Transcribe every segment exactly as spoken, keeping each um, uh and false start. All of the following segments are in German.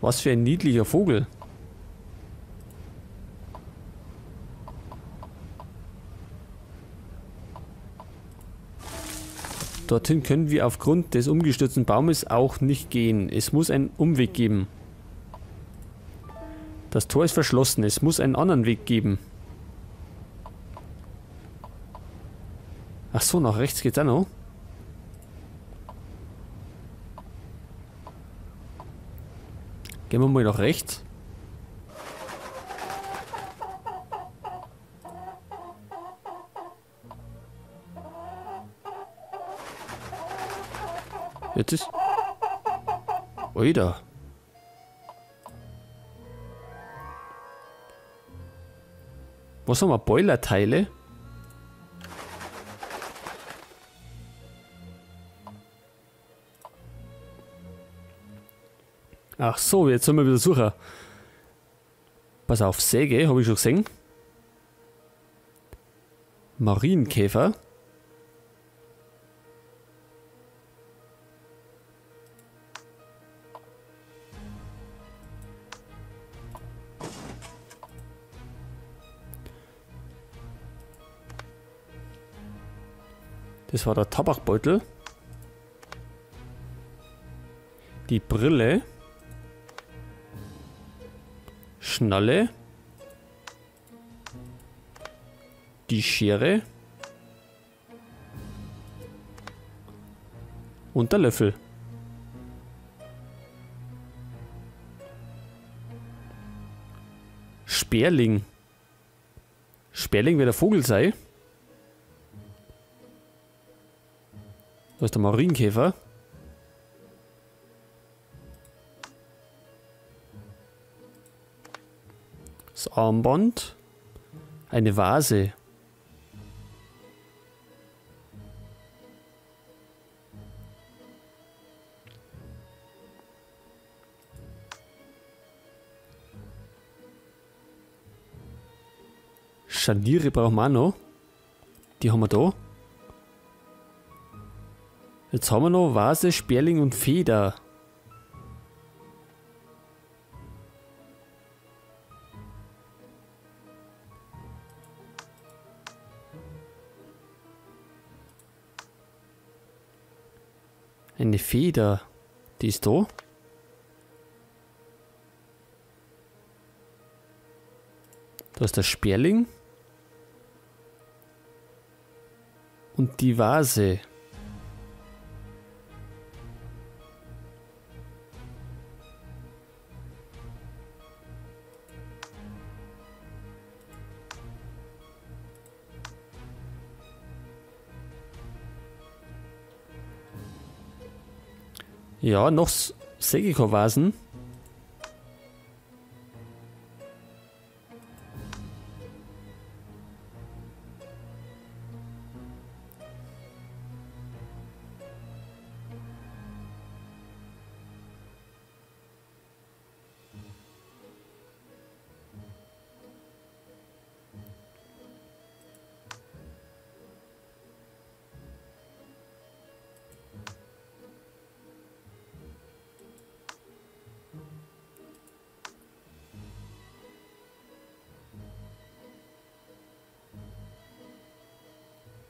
Was für ein niedlicher Vogel. Dorthin können wir aufgrund des umgestürzten Baumes auch nicht gehen. Es muss einen Umweg geben. Das Tor ist verschlossen. Es muss einen anderen Weg geben. Ach so, nach rechts geht's auch noch. Gehen wir mal nach rechts. Jetzt ist... Oida. Was haben wir? Boilerteile? Ach so, jetzt sollen wir wieder suchen. Pass auf, Säge, habe ich schon gesehen. Marienkäfer. Das war der Tabakbeutel. Die Brille. Schnalle. Die Schere. Und der Löffel. Sperling. Sperling wird der Vogel sein. Da ist der Marienkäfer. Das Armband. Eine Vase. Scharniere brauchen wir auch noch. Die haben wir da. Jetzt haben wir noch Vase, Sperling und Feder. Eine Feder. Die ist da. Da ist der Sperling. Und die Vase. Ja, noch Sägekovasen.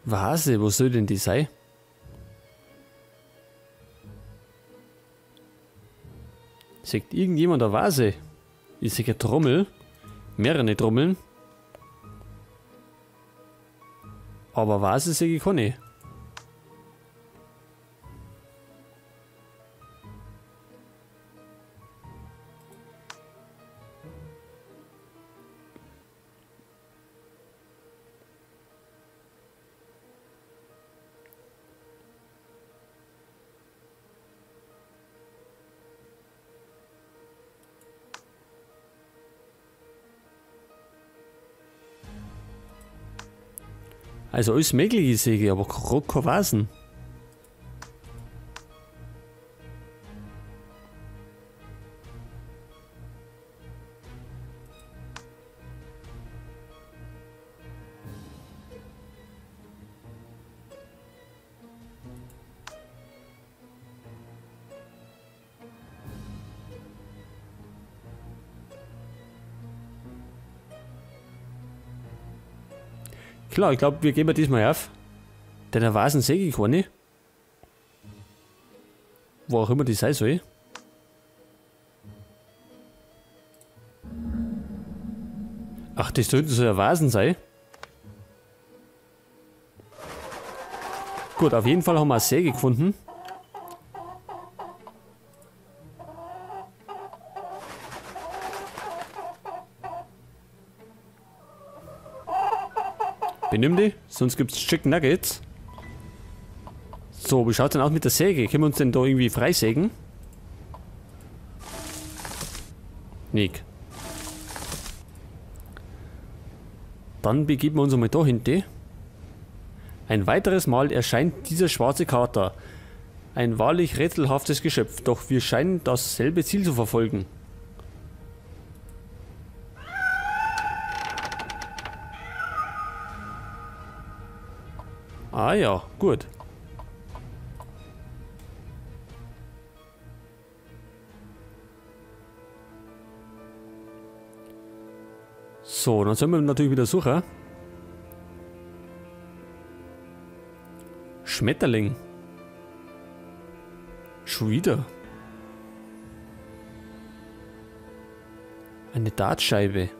Vase, wo soll denn die sein? Sagt irgendjemand eine Vase? Ich sehe eine Trommel. Mehrere Trommeln. Aber Vase sehe ich keine. Also alles mögliche Säge, aber gerade keine Vasen. Klar, ich glaube, wir geben diesmal auf. Denn da war es ein Segelkorn. Wo auch immer die sein soll. Ach, das sollten so ja Vasen sein. Gut, auf jeden Fall haben wir eine Säge gefunden. Benimm die, sonst gibt's Chicken Nuggets. So, wie schaut's denn aus mit der Säge? Können wir uns denn da irgendwie freisägen? Nick. Dann begeben wir uns einmal da hinten. Ein weiteres Mal erscheint dieser schwarze Kater. Ein wahrlich rätselhaftes Geschöpf, doch wir scheinen dasselbe Ziel zu verfolgen. Ah ja, gut. So, dann sollen wir natürlich wieder suchen. Schmetterling. Schon wieder. Eine Dartscheibe.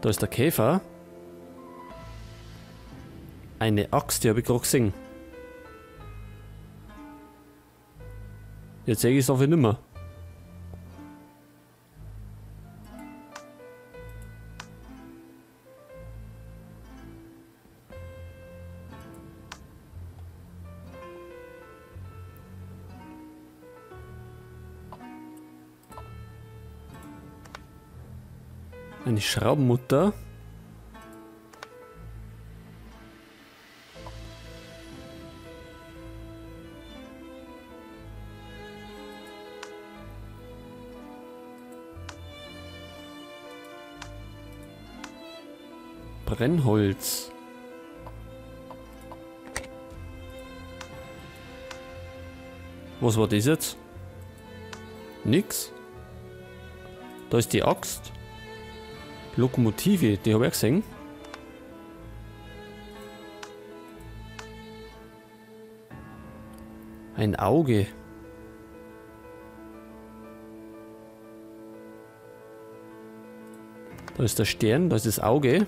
Da ist der Käfer. Eine Axt, die habe ich gerade gesehen. Jetzt sehe ich es dafür nicht mehr. Eine Schraubenmutter. Brennholz. Was war das jetzt? Nix. Da ist die Axt. Lokomotive, die habe ich gesehen. Ein Auge. Da ist der Stern, da ist das Auge.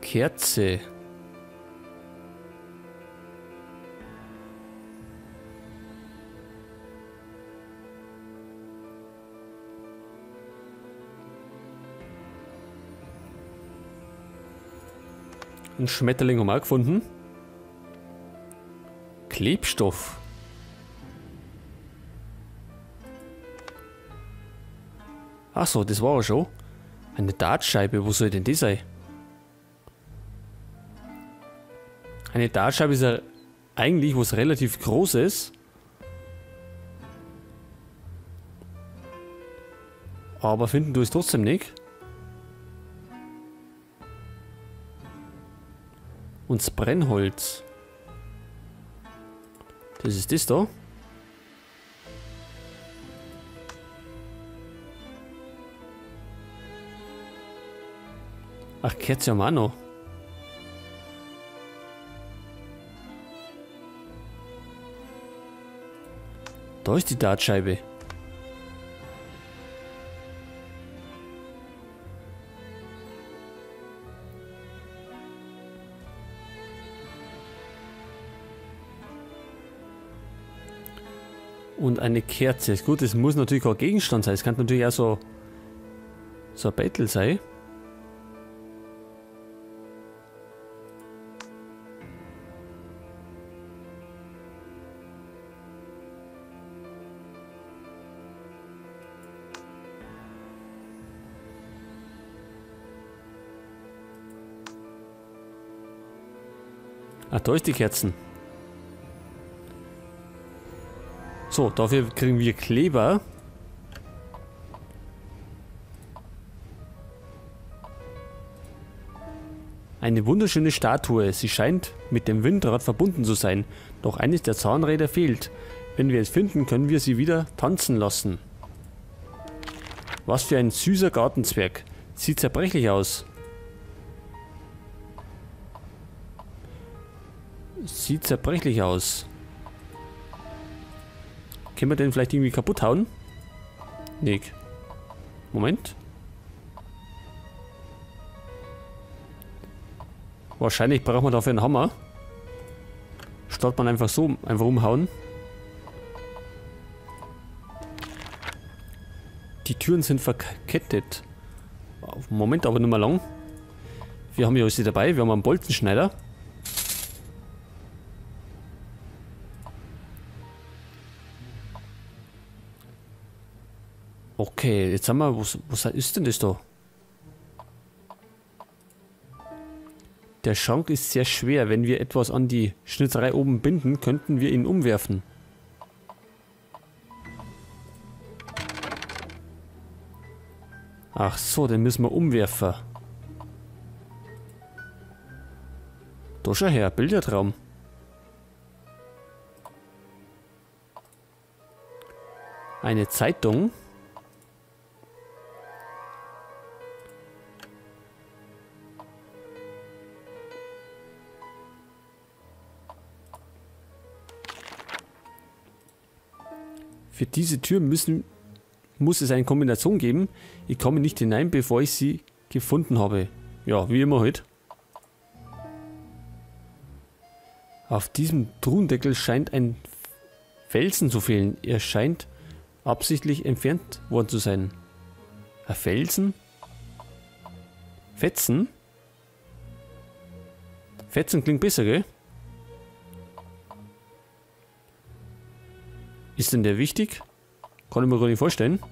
Kerze. Ein Schmetterling haben wir auch gefunden. Klebstoff. Achso, das war er schon. Eine Dartscheibe, wo soll denn die sein? Eine Dartscheibe ist ja eigentlich was relativ Großes. Aber finden du es trotzdem nicht. Und das Brennholz. Das ist das da. Ach, Kerze haben wir auch noch. Da ist die Dartscheibe. Und eine Kerze. Gut, es muss natürlich auch Gegenstand sein. Es kann natürlich auch so, so ein Bettel sein. Ach, da ist die Kerzen. So, dafür kriegen wir Kleber. Eine wunderschöne Statue. Sie scheint mit dem Windrad verbunden zu sein. Doch eines der Zahnräder fehlt. Wenn wir es finden, können wir sie wieder tanzen lassen. Was für ein süßer Gartenzwerg. Sieht zerbrechlich aus. Sieht zerbrechlich aus. Können wir den vielleicht irgendwie kaputt hauen? Nee. Moment. Wahrscheinlich braucht man dafür einen Hammer. Statt man einfach so, einfach umhauen. Die Türen sind verkettet. Moment, aber nicht mehr lang. Wir haben ja alles dabei. Wir haben einen Bolzenschneider. Okay, jetzt haben wir... Was, was ist denn das da? Der Schrank ist sehr schwer. Wenn wir etwas an die Schnitzerei oben binden, könnten wir ihn umwerfen. Ach so, den müssen wir umwerfen. Da schau her, Bildertraum. Eine Zeitung. Für diese Tür müssen... muss es eine Kombination geben. Ich komme nicht hinein, bevor ich sie gefunden habe. Ja, wie immer halt. Auf diesem Truhendeckel scheint ein Felsen zu fehlen. Er scheint absichtlich entfernt worden zu sein. Ein Felsen? Fetzen? Fetzen klingt besser, gell? Ist denn der wichtig? Kann ich mir gar nicht vorstellen.